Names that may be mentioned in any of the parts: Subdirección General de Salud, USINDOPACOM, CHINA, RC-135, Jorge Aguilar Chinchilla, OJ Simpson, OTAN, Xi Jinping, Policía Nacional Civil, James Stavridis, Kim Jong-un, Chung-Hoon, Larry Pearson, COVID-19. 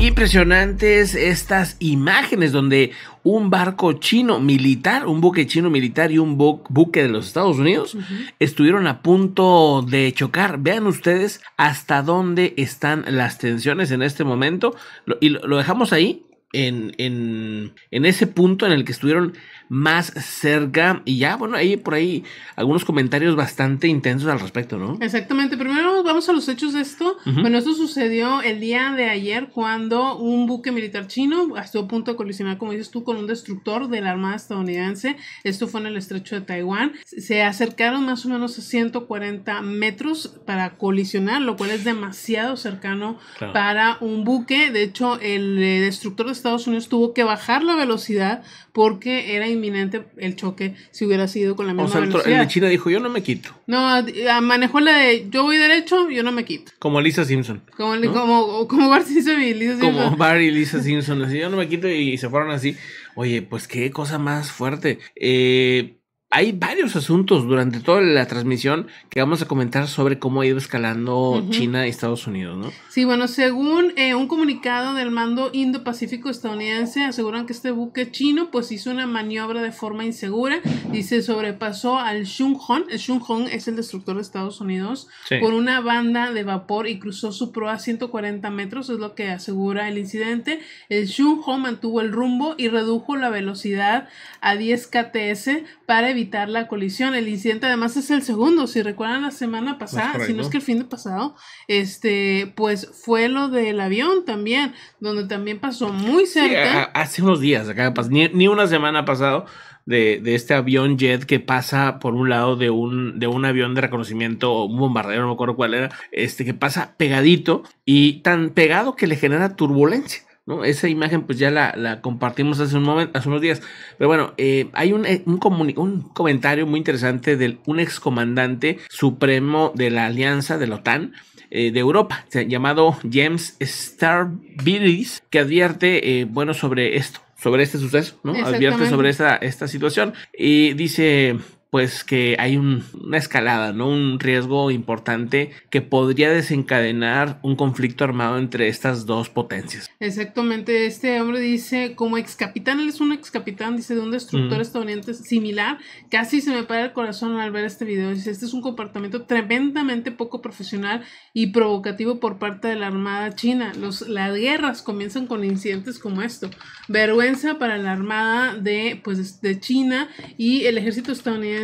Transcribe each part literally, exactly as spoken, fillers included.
Impresionantes estas imágenes donde un barco chino militar, un buque chino militar y un bu buque de los Estados Unidos uh-huh. estuvieron a punto de chocar. Vean ustedes hasta dónde están las tensiones en este momento. Lo, y lo dejamos ahí. En, en, en ese punto en el que estuvieron más cerca, y ya, bueno, ahí por ahí algunos comentarios bastante intensos al respecto, ¿no? Exactamente. Primero vamos a los hechos de esto. Uh-huh. Bueno, esto sucedió el día de ayer cuando un buque militar chino estuvo a punto de colisionar, como dices tú, con un destructor de la Armada estadounidense. Esto fue en el estrecho de Taiwán. Se acercaron más o menos a ciento cuarenta metros para colisionar, lo cual es demasiado cercano claro. para un buque. De hecho, el eh, destructor de Estados Unidos tuvo que bajar la velocidad porque era inminente el choque si hubiera sido con la misma o sea, el velocidad. El de China dijo, yo no me quito. No, manejó la de yo voy derecho, yo no me quito. Como Lisa Simpson. Como, ¿no? como, como Bart Simpson y Lisa Simpson. Como Bart y Lisa Simpson, así yo no me quito y se fueron así. Oye, pues qué cosa más fuerte. Eh... Hay varios asuntos durante toda la transmisión que vamos a comentar sobre cómo ha ido escalando uh-huh. China y Estados Unidos, ¿no? Sí, bueno, según eh, un comunicado del mando Indo-Pacífico estadounidense, aseguran que este buque chino pues hizo una maniobra de forma insegura y se sobrepasó al Chung-Hoon. El Chung-Hoon es el destructor de Estados Unidos sí. por una banda de vapor y cruzó su proa a ciento cuarenta metros, es lo que asegura el incidente. El Chung-Hoon mantuvo el rumbo y redujo la velocidad a diez kilómetros por hora para evitar evitar la colisión. El incidente además es el segundo, si recuerdan la semana pasada, no si no es que el fin de pasado, este, pues fue lo del avión también, donde también pasó muy cerca. Sí, hace unos días, acá ni, ni una semana pasado, de, de este avión jet que pasa por un lado de un, de un avión de reconocimiento, un bombardero, no me acuerdo cuál era, este, que pasa pegadito y tan pegado que le genera turbulencia. ¿No? Esa imagen pues ya la, la compartimos hace un momento, hace unos días. Pero bueno, eh, hay un, un, un comentario muy interesante de un excomandante supremo de la Alianza de la OTAN eh, de Europa, llamado James Stavridis, que advierte, eh, bueno, sobre esto, sobre este suceso, ¿no? Advierte sobre esta, esta situación y dice... pues que hay un, una escalada, ¿no? Un riesgo importante que podría desencadenar un conflicto armado entre estas dos potencias. Exactamente, este hombre dice, como excapitán, él es un excapitán, dice, de un destructor mm. estadounidense similar, casi se me para el corazón al ver este video, dice, este es un comportamiento tremendamente poco profesional y provocativo por parte de la Armada China. Los, las guerras comienzan con incidentes como esto. Vergüenza para la Armada de, pues, de China y el ejército estadounidense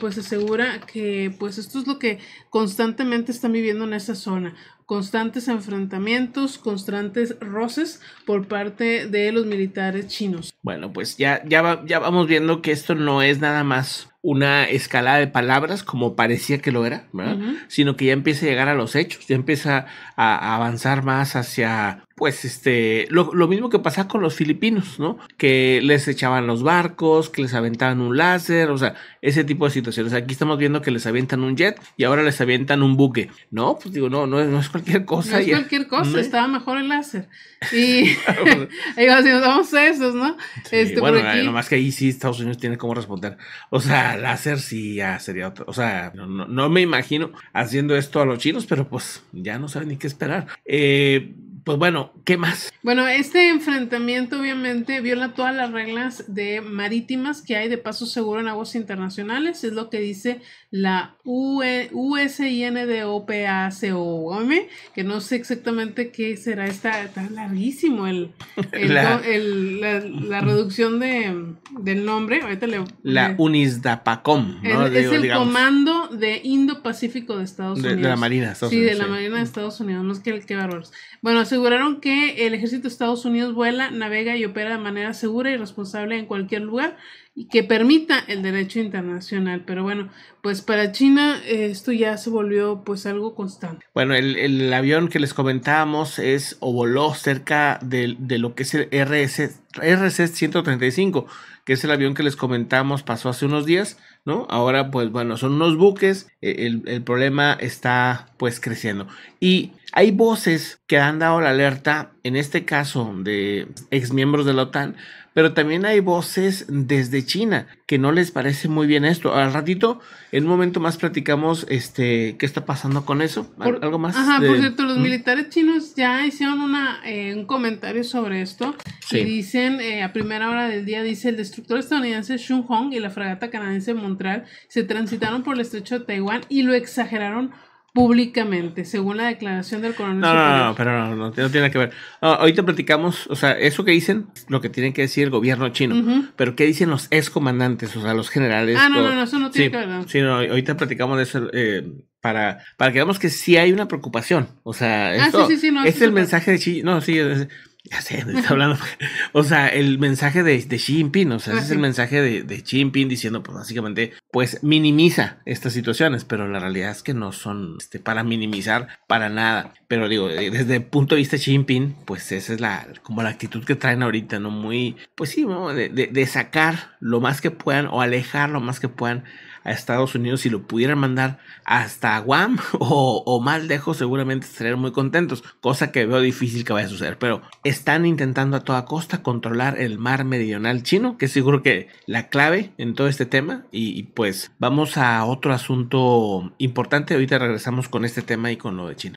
pues asegura que pues esto es lo que constantemente están viviendo en esa zona. Constantes enfrentamientos, constantes roces por parte de los militares chinos. Bueno, pues ya, ya, va, ya vamos viendo que esto no es nada más una escalada de palabras como parecía que lo era, ¿verdad? Uh-huh. Sino que ya empieza a llegar a los hechos, ya empieza a, a avanzar más hacia... Pues este, lo, lo mismo que pasa con los filipinos, ¿no? Que les echaban los barcos, que les aventaban un láser, o sea, ese tipo de situaciones. Aquí estamos viendo que les avientan un jet y ahora les avientan un buque. No, pues digo, no, no es, no es cualquier cosa. No es ya. cualquier cosa, ¿no? Estaba mejor el láser. Y ahí vamos, nos vamos a esos, ¿no? Sí, este, bueno, por aquí... nomás que ahí sí Estados Unidos tiene cómo responder. O sea, láser sí ya sería otro. O sea, no, no, no me imagino haciendo esto a los chinos, pero pues ya no saben ni qué esperar. Eh... Pues bueno, ¿qué más? Bueno, este enfrentamiento obviamente viola todas las reglas de marítimas que hay de paso seguro en aguas internacionales, es lo que dice la U S I N D O P A C O M, que no sé exactamente qué será, está, está larguísimo el, el, la, el, la, la reducción de, del nombre. Ahorita le, la le, USINDOPACOM, ¿no? Es, Digo, es el digamos, comando de Indo-Pacífico de Estados Unidos. De, de la Marina de Estados sí, Unidos. Sí, de la Marina de Estados Unidos, más que el que bárbaros. Bueno, aseguraron que el ejército de Estados Unidos vuela, navega y opera de manera segura y responsable en cualquier lugar y que permita el derecho internacional. Pero bueno, pues para China eh, esto ya se volvió pues algo constante. Bueno, el, el avión que les comentábamos es o voló cerca de, de lo que es el R C ciento treinta y cinco, que es el avión que les comentamos, pasó hace unos días, ¿no? Ahora pues bueno, son unos buques, el, el problema está pues creciendo. Y hay voces que han dado la alerta, en este caso de exmiembros de la OTAN, Pero también hay voces desde China que no les parece muy bien esto. Al ratito, en un momento más platicamos este qué está pasando con eso. Por, Algo más. Ajá, de... por cierto, los ¿Mm? militares chinos ya hicieron una, eh, un comentario sobre esto. Sí. Y dicen, eh, a primera hora del día, dice, el destructor estadounidense Chung-Hoon y la fragata canadiense Montreal se transitaron por el estrecho de Taiwán y lo exageraron públicamente, según la declaración del coronel. No, no, no, no, pero no, no, no tiene que ver. No, ahorita platicamos, o sea, eso que dicen, lo que tiene que decir el gobierno chino, uh-huh. pero qué dicen los excomandantes, o sea, los generales. Ah, no, lo, no, no, eso no tiene sí, que ver. No. Sí, no, ahorita platicamos de eso eh, para, para que veamos que sí hay una preocupación. O sea, esto, ah, sí, sí, sí, no, es sí, el sí, mensaje de China. No, sí, es, ya sé, me está hablando. O sea, el mensaje de, de Xi Jinping, o sea, ese es el mensaje de, de Xi Jinping diciendo, pues básicamente, pues minimiza estas situaciones, pero la realidad es que no son este, para minimizar para nada. Pero digo, desde el punto de vista de Xi Jinping, pues esa es la, como la actitud que traen ahorita, ¿no? Muy, pues sí, ¿no? De, de, de sacar lo más que puedan o alejar lo más que puedan a Estados Unidos, si lo pudieran mandar hasta Guam o, o más lejos, seguramente estarían muy contentos, cosa que veo difícil que vaya a suceder, pero están intentando a toda costa controlar el mar meridional chino, que es seguro que la clave en todo este tema, y, y pues vamos a otro asunto importante, ahorita regresamos con este tema y con lo de China.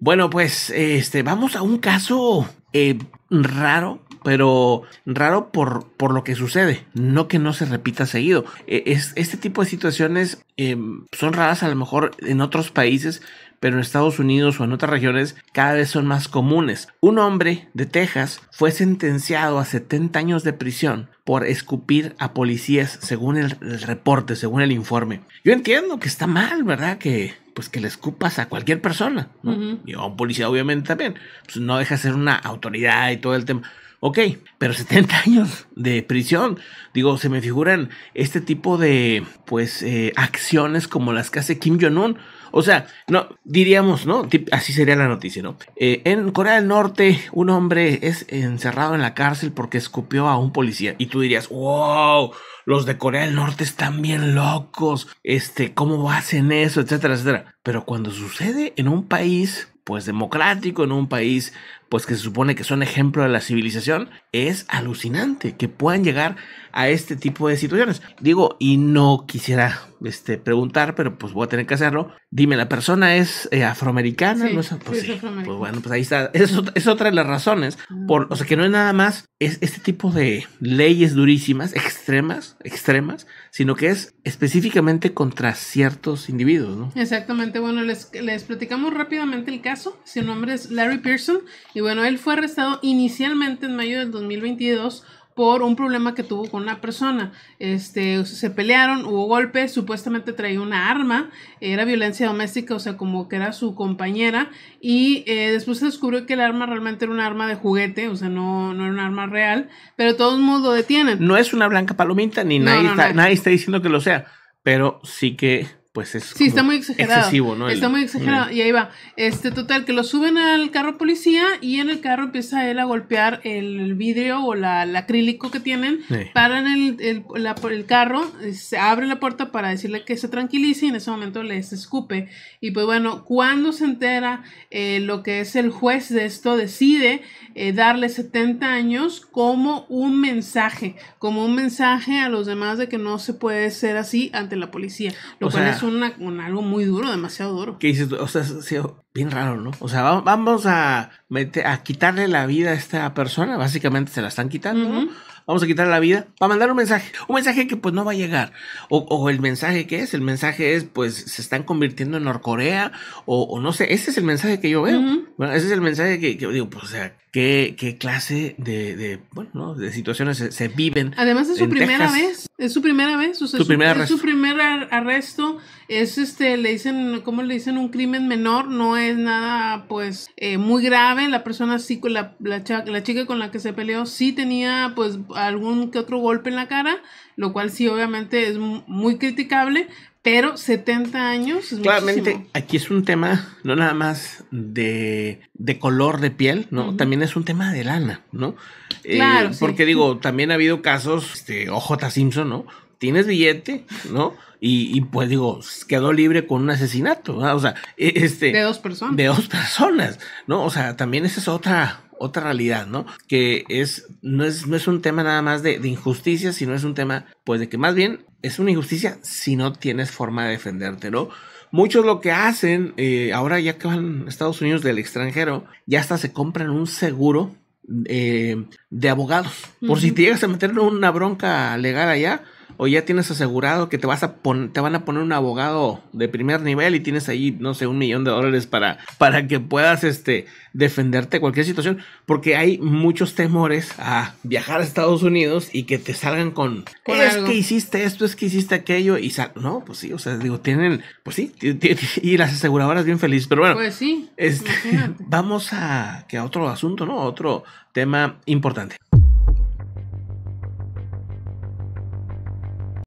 Bueno, pues este vamos a un caso eh, raro, pero raro por, por lo que sucede, no que no se repita seguido. Eh, es, este tipo de situaciones eh, son raras a lo mejor en otros países, pero en Estados Unidos o en otras regiones cada vez son más comunes. Un hombre de Texas fue sentenciado a setenta años de prisión por escupir a policías, según el, el reporte, según el informe. Yo entiendo que está mal, ¿verdad? Que... pues que le escupas a cualquier persona, ¿no? Uh-huh. Y a un policía obviamente también, pues no deja de ser una autoridad y todo el tema. Ok, pero setenta años de prisión, digo, se me figuran este tipo de, pues, eh, acciones como las que hace Kim Jong-un. O sea, no, diríamos, ¿no? Así sería la noticia, ¿no? Eh, en Corea del Norte, un hombre es encerrado en la cárcel porque escupió a un policía. Y tú dirías, wow, los de Corea del Norte están bien locos. Este, ¿cómo hacen eso? Etcétera, etcétera. Pero cuando sucede en un país, pues, democrático, en un país, pues, que se supone que son ejemplo de la civilización, es alucinante que puedan llegar a este tipo de situaciones. Digo, y no quisiera este, preguntar, pero pues voy a tener que hacerlo. Dime, ¿la persona es eh, afroamericana? Sí, ¿no es? Pues, sí, sí. Es afroamericana. Pues bueno, pues ahí está. Es, es otra de las razones. Por, o sea, que no es nada más es este tipo de leyes durísimas, extremas, extremas, sino que es específicamente contra ciertos individuos, ¿no? Exactamente. Bueno, les, les platicamos rápidamente el caso. Su nombre es Larry Pearson. Y bueno, él fue arrestado inicialmente en mayo del dos mil veintidós por un problema que tuvo con una persona. Este, se pelearon, hubo golpes, supuestamente traía una arma, era violencia doméstica, o sea, como que era su compañera, y eh, después se descubrió que el arma realmente era un arma de juguete, o sea, no, no era un arma real, pero de todos modos lo detienen. No es una blanca palomita, ni no, nadie, no, está, no. nadie está diciendo que lo sea, pero sí que... pues es sí, está muy exagerado. Excesivo, ¿no? Está muy exagerado. Mm. Y ahí va. Este, total, que lo suben al carro policía y en el carro empieza él a golpear el vidrio o la, el acrílico que tienen. Sí. Paran el, el, la, el carro, se abre la puerta para decirle que se tranquilice y en ese momento les escupe. Y pues bueno, cuando se entera eh, lo que es el juez de esto, decide eh, darle setenta años como un mensaje, como un mensaje a los demás de que no se puede ser así ante la policía. Lo o cual sea, es un Una, una, algo muy duro, demasiado duro. ¿Qué dices? O sea, bien raro, ¿no? O sea, vamos a, meter, a quitarle la vida a esta persona, básicamente se la están quitando, uh-huh. ¿no? Vamos a quitarle la vida para mandar un mensaje, un mensaje que pues no va a llegar, o, o el mensaje que es, el mensaje es pues se están convirtiendo en Norcorea, o, o no sé, ese es el mensaje que yo veo, uh-huh. bueno, ese es el mensaje que, que digo, pues o sea, qué, qué clase de, de, bueno, ¿no? de situaciones se, se viven. Además es su primera vez, es su primera vez, o sea, su su, primer es su primer arresto, es este, le dicen, ¿cómo le dicen? Un crimen menor, no es nada pues eh, muy grave, la persona sí, la, la, la chica con la que se peleó sí tenía pues algún que otro golpe en la cara, lo cual sí obviamente es muy criticable, pero setenta años es claramente muchísimo. Aquí es un tema no nada más de, de color de piel, ¿no? Uh-huh. También es un tema de lana, ¿no? Claro, eh, sí. Porque digo, también ha habido casos, este, O J Simpson, ¿no? tienes billete, ¿no? Y, y pues digo, quedó libre con un asesinato, ¿no? O sea, este... De dos personas. De dos personas, ¿no? O sea, también esa es otra... otra realidad, ¿no? Que es no es no es un tema nada más de, de injusticia, sino es un tema, pues, de que más bien es una injusticia si no tienes forma de defenderte, ¿no? Muchos lo que hacen, eh, ahora ya que van a Estados Unidos del extranjero, ya hasta se compran un seguro eh, de abogados. Por uh-huh. si te llegas a meter en una bronca legal allá, o ya tienes asegurado que te vas a pon- te van a poner un abogado de primer nivel y tienes ahí, no sé, un millón de dólares para, para que puedas este, defenderte de cualquier situación. Porque hay muchos temores a viajar a Estados Unidos y que te salgan con, con es algo. Que hiciste esto, es que hiciste aquello. Y sal- no, pues sí, o sea, digo, tienen, pues sí, t- t- t- y las aseguradoras bien felices. Pero bueno, pues sí, este, vamos a, que a otro asunto, ¿no? A otro tema importante.